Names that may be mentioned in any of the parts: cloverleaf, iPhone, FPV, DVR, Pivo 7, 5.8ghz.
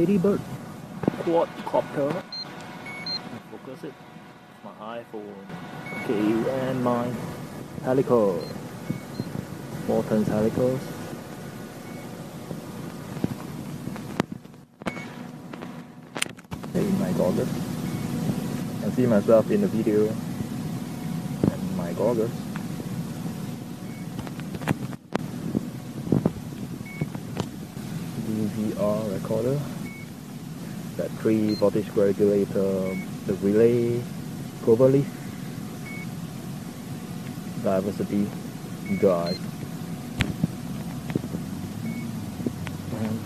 Ladybird quadcopter. Focus it. My iPhone. Okay, and my helical. Morton's helicals. Take my goggles. And see myself in the video. And my goggles. DVR recorder. That 3 voltage regulator, the relay, cover leaf, diversity guide, and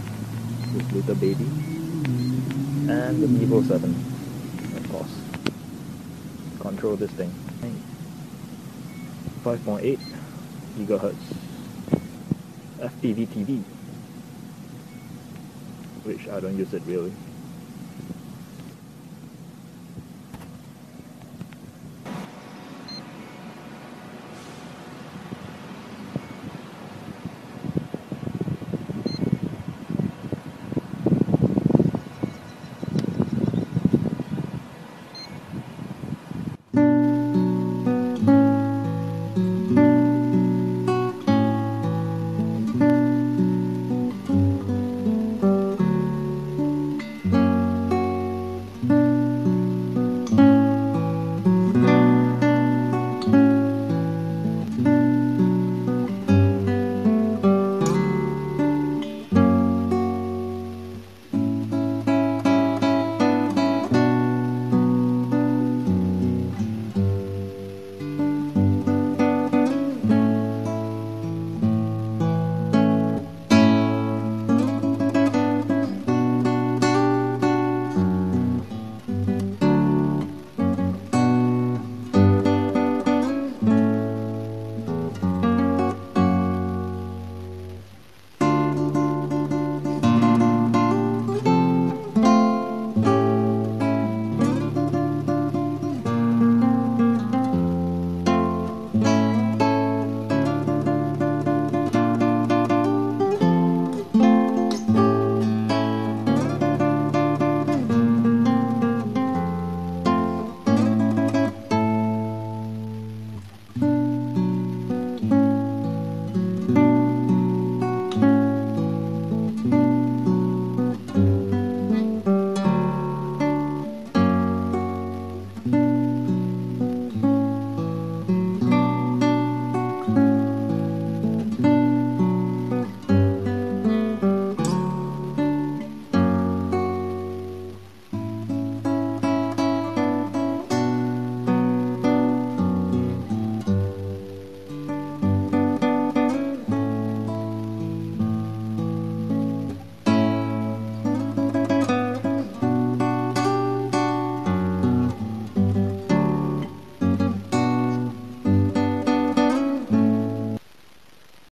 this little baby, and the Pivo 7, of course. Control this thing. 5.8 GHz FPV TV, which I don't use it really.